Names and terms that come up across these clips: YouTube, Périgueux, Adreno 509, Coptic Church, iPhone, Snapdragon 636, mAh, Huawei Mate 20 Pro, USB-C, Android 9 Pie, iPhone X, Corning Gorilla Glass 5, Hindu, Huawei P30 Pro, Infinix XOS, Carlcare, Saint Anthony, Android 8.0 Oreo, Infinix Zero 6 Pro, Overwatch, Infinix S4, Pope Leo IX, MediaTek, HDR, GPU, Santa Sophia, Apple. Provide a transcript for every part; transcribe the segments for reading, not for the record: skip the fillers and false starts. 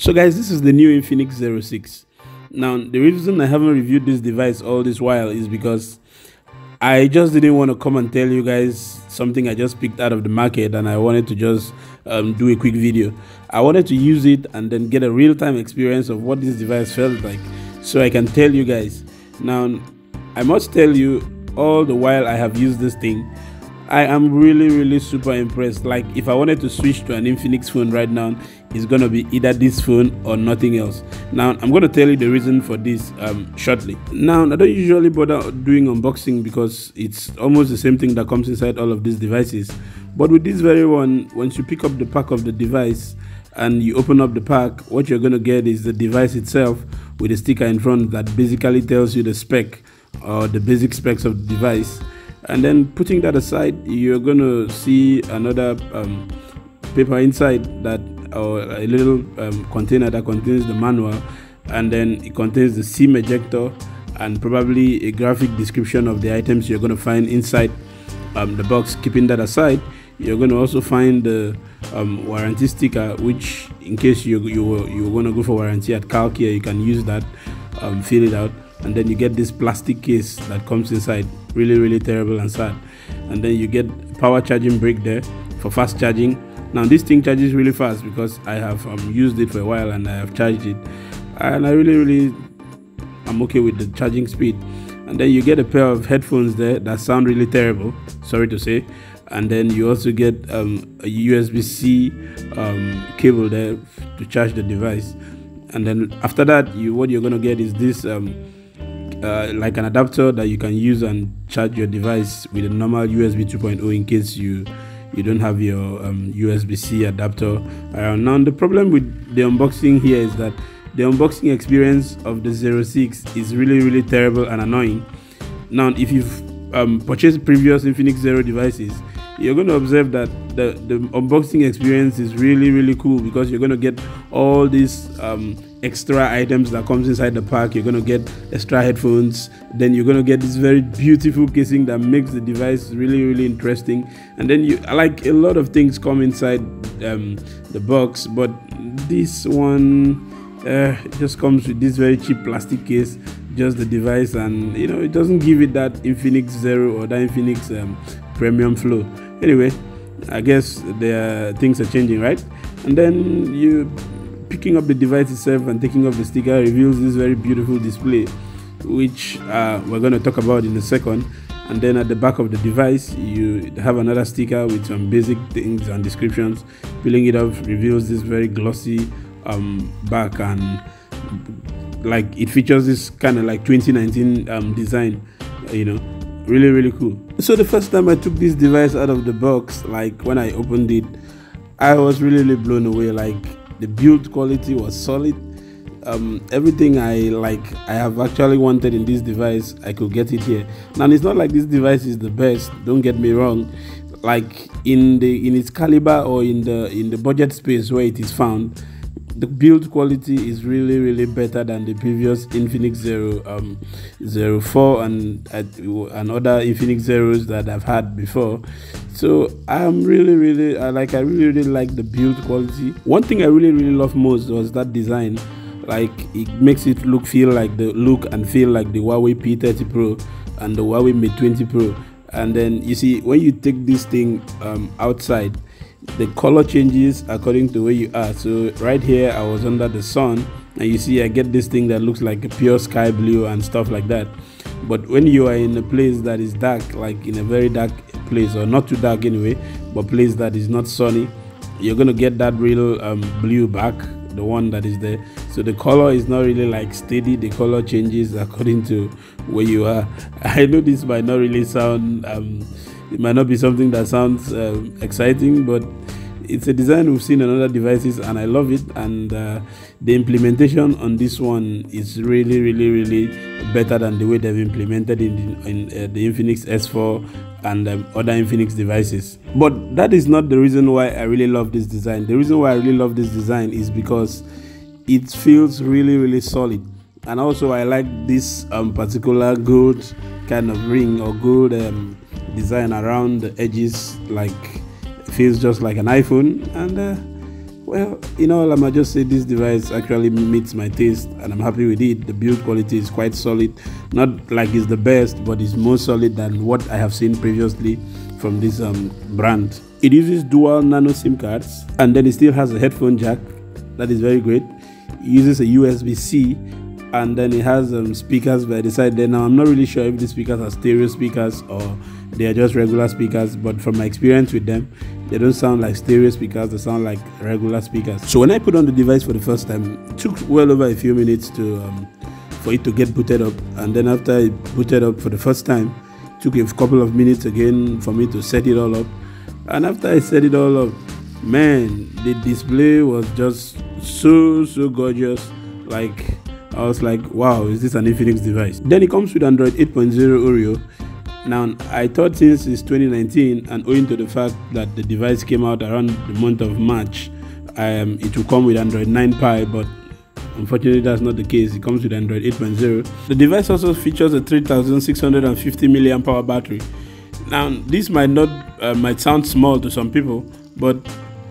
So guys, this is the new Infinix Zero 6. Now, the reason I haven't reviewed this device all this while is because I just didn't want to come and tell you guys something I just picked out of the market, and I wanted to just do a quick video. I wanted to use it and then get a real-time experience of what this device felt like, so I can tell you guys. Now, I must tell you, all the while I have used this thing, I am really super impressed. Like, if I wanted to switch to an Infinix phone right now, it's gonna be either this phone or nothing else. Now I'm gonna tell you the reason for this shortly. Now I don't usually bother doing unboxing because it's almost the same thing that comes inside all of these devices, but with this very one, once you pick up the pack of the device and you open up the pack, what you're gonna get is the device itself with a sticker in front that basically tells you the spec or the basic specs of the device. And then putting that aside, you're going to see another paper inside that, or a little container that contains the manual, and then it contains the SIM ejector and probably a graphic description of the items you're going to find inside the box. Keeping that aside, you're going to also find the warranty sticker, which in case you want to go for warranty at Carlcare, you can use that, fill it out. And then you get this plastic case that comes inside, really terrible and sad. And then you get power charging brick there for fast charging. Now this thing charges really fast because I have used it for a while and I have charged it, and I really am okay with the charging speed. And then you get a pair of headphones there that sound really terrible, sorry to say. And then you also get a USB-C cable there to charge the device. And then after that, what you're gonna get is this like an adapter that you can use and charge your device with a normal USB 2.0 in case you don't have your USB-C adapter around. Now the problem with the unboxing here is that the unboxing experience of the Zero 6 is really terrible and annoying. Now if you've purchased previous Infinix Zero devices, you're going to observe that the unboxing experience is really cool because you're going to get all these extra items that comes inside the pack. You're going to get extra headphones, then you're going to get this very beautiful casing that makes the device really interesting. And then you, like, a lot of things come inside the box, but this one just comes with this very cheap plastic case, just the device, and you know, it doesn't give it that Infinix Zero or that Infinix premium flow. Anyway, I guess the things are changing, right? And then you picking up the device itself and taking off the sticker reveals this very beautiful display, which we're going to talk about in a second. And then at the back of the device, you have another sticker with some basic things and descriptions. Peeling it off reveals this very glossy back, and like, it features this kind of like 2019 design, you know, really cool. So the first time I took this device out of the box, like when I opened it, I was really blown away. Like, the build quality was solid. Everything I have actually wanted in this device, I could get it here. Now it's not like this device is the best, don't get me wrong. Like, in its caliber or in the budget space where it is found, the build quality is really better than the previous Infinix Zero, Zero 4 and other Infinix Zeros that I've had before. So I'm really like the build quality. One thing I really love most was that design. Like, it makes it look and feel like the Huawei P30 Pro and the Huawei Mate 20 Pro. And then you see, when you take this thing outside, the color changes according to where you are. So right here I was under the sun, and you see I get this thing that looks like a pure sky blue and stuff like that. But when you are in a place that is dark, like in a very dark place, or not too dark anyway, but place that is not sunny, you're gonna get that real blue back, the one that is there. So the color is not really like steady, the color changes according to where you are. I know this might not really sound it might not be something that sounds exciting, but it's a design we've seen on other devices and I love it. And the implementation on this one is really better than the way they've implemented it in the Infinix S4 and other Infinix devices. But that is not the reason why I really love this design. The reason why I really love this design is because it feels really solid. And also I like this particular gold kind of ring, or gold design around the edges. Like, it feels just like an iPhone, and Well, in all, I might just say this device actually meets my taste and I'm happy with it. The build quality is quite solid. Not like it's the best, but it's more solid than what I have seen previously from this brand. It uses dual nano SIM cards, and then it still has a headphone jack. That is very great. It uses a USB-C, and then it has speakers by the side there. Now, I'm not really sure if the speakers are stereo speakers or they are just regular speakers, but from my experience with them, they don't sound like stereo speakers, they sound like regular speakers. So when I put on the device for the first time, it took well over a few minutes for it to get booted up, and then after it booted up for the first time, it took a couple of minutes again for me to set it all up. And after I set it all up, man, the display was just so gorgeous. Like, I was like, wow, is this an Infinix device? Then it comes with Android 8.0 Oreo. Now, I thought since it's 2019 and owing to the fact that the device came out around the month of March, it will come with Android 9 Pie, but unfortunately that's not the case. It comes with Android 8.0. The device also features a 3650 mAh battery. Now, this might sound small to some people, but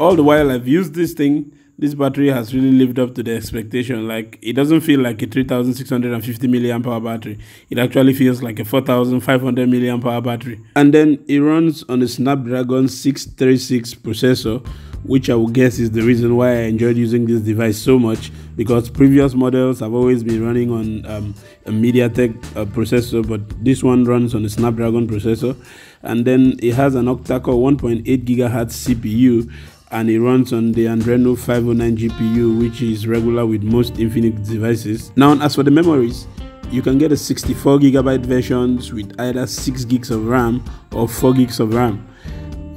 all the while I've used this thing, this battery has really lived up to the expectation. Like, it doesn't feel like a 3650 mAh battery. It actually feels like a 4500 mAh battery. And then it runs on a Snapdragon 636 processor, which I would guess is the reason why I enjoyed using this device so much, because previous models have always been running on a MediaTek processor, but this one runs on a Snapdragon processor. And then it has an octa-core 1.8 GHz CPU, and it runs on the Adreno 509 GPU, which is regular with most Infinix devices. Now, as for the memories, you can get a 64GB versions with either 6 gigs of RAM or 4 gigs of RAM,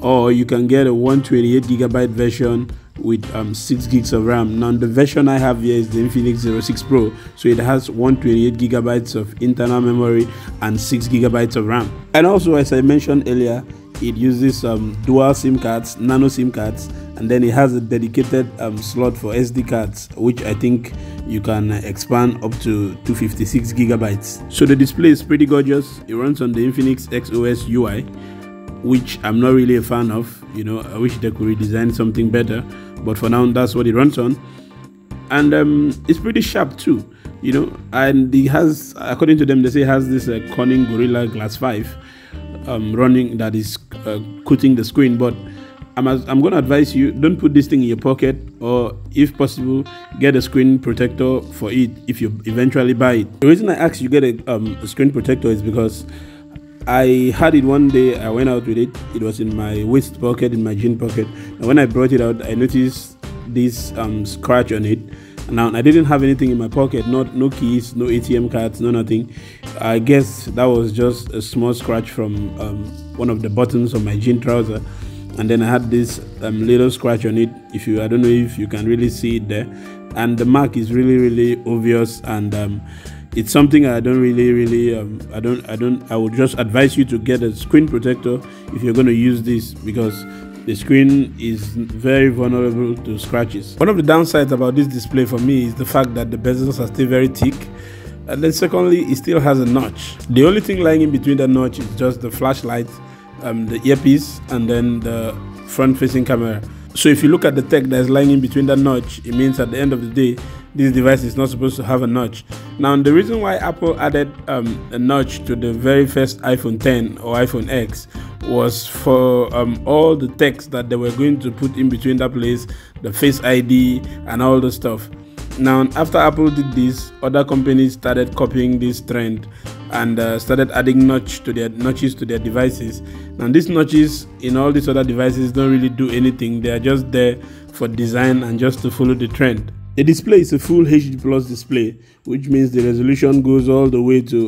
or you can get a 128GB version with 6 gigs of RAM. Now, the version I have here is the Infinix Zero 6 Pro, so it has 128GB of internal memory and 6 gigabytes of RAM. And also, as I mentioned earlier, it uses dual SIM cards, nano SIM cards, and then it has a dedicated slot for SD cards, which I think you can expand up to 256 gigabytes. So the display is pretty gorgeous. It runs on the Infinix XOS UI, which I'm not really a fan of. You know, I wish they could redesign something better, but for now, that's what it runs on. And it's pretty sharp too, you know. And it has, according to them, they say it has this Corning Gorilla Glass 5 running that is cutting the screen. But I'm gonna advise you, don't put this thing in your pocket, or if possible, get a screen protector for it if you eventually buy it. The reason I asked you get a screen protector is because I had it one day. I went out with it. It was in my waist pocket, in my jean pocket, and when I brought it out, I noticed this scratch on it. Now, I didn't have anything in my pocket, no keys, no ATM cards, no nothing. I guess that was just a small scratch from one of the buttons of my jean trouser, and then I had this little scratch on it. I don't know if you can really see it there, and the mark is really obvious, and it's something I don't really I would just advise you to get a screen protector if you're going to use this, because the screen is very vulnerable to scratches. One of the downsides about this display for me is the fact that the bezels are still very thick. And then secondly, it still has a notch. The only thing lying in between that notch is just the flashlight, the earpiece, and then the front-facing camera. So if you look at the tech that is lying in between that notch, it means at the end of the day, this device is not supposed to have a notch. Now, the reason why Apple added a notch to the very first iPhone X or iPhone X was for all the text that they were going to put in between that place, the Face ID and all the stuff. Now, after Apple did this, other companies started copying this trend and started adding notches to their devices. Now, these notches in all these other devices don't really do anything. They are just there for design and just to follow the trend. The display is a full HD plus display, which means the resolution goes all the way to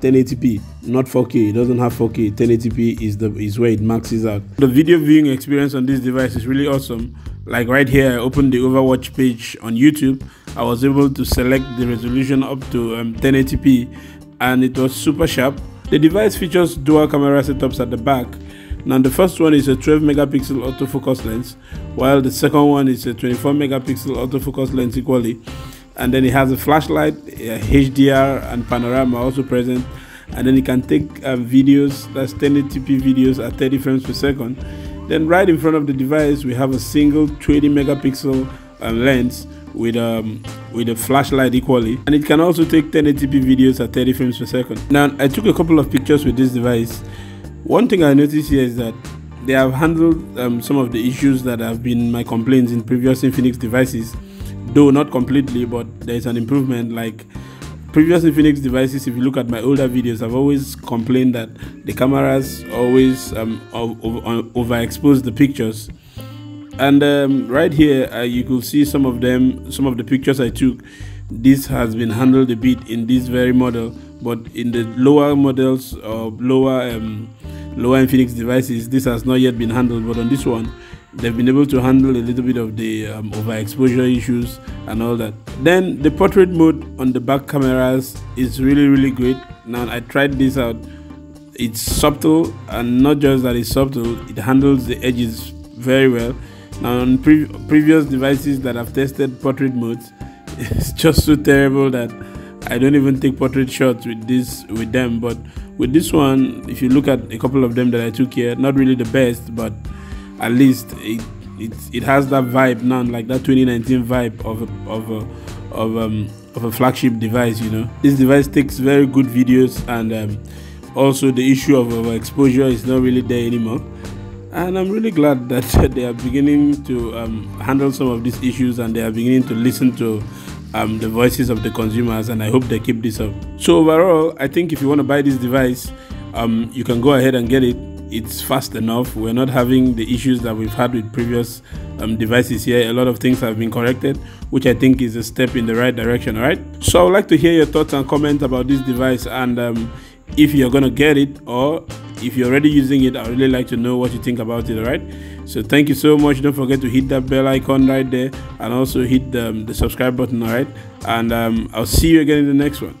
1080p, not 4K. It doesn't have 4K. 1080p is where it maxes out. The video viewing experience on this device is really awesome. Like right here, I opened the Overwatch page on YouTube. I was able to select the resolution up to 1080p, and it was super sharp. The device features dual camera setups at the back. Now, the first one is a 12 megapixel autofocus lens, while the second one is a 24 megapixel autofocus lens equally. And then it has a flashlight, a HDR and panorama also present. And then it can take videos, that's 1080p videos at 30 frames per second. Then right in front of the device we have a single 20 megapixel lens with a flashlight equally, and it can also take 1080p videos at 30 frames per second. Now I took a couple of pictures with this device. One thing I noticed here is that they have handled some of the issues that have been my complaints in previous Infinix devices, though not completely, but there's an improvement. Like previous Infinix devices, if you look at my older videos, I've always complained that the cameras always overexpose the pictures. And right here you could see some of the pictures I took. This has been handled a bit in this very model, but in the lower models or lower Infinix devices, this has not yet been handled. But on this one, they've been able to handle a little bit of the overexposure issues and all that. Then the portrait mode on the back cameras is really great. Now I tried this out. It's subtle, and not just that it's subtle, it handles the edges very well. Now on previous devices that I've tested portrait modes, it's just so terrible that I don't even take portrait shots with them. But with this one, if you look at a couple of them that I took here, not really the best, but at least it has that vibe now, like that 2019 vibe of a flagship device, you know. This device takes very good videos, and also the issue of overexposure is not really there anymore. And I'm really glad that they are beginning to handle some of these issues, and they are beginning to listen to the voices of the consumers, and I hope they keep this up. So overall, I think if you want to buy this device, you can go ahead and get it. It's fast enough. We're not having the issues that we've had with previous devices here. A lot of things have been corrected, which I think is a step in the right direction. All right, so I would like to hear your thoughts and comments about this device, and if you're gonna get it, or if you're already using it, I'd really like to know what you think about it. All right, so thank you so much. Don't forget to hit that bell icon right there, and also hit the subscribe button. All right, and I'll see you again in the next one.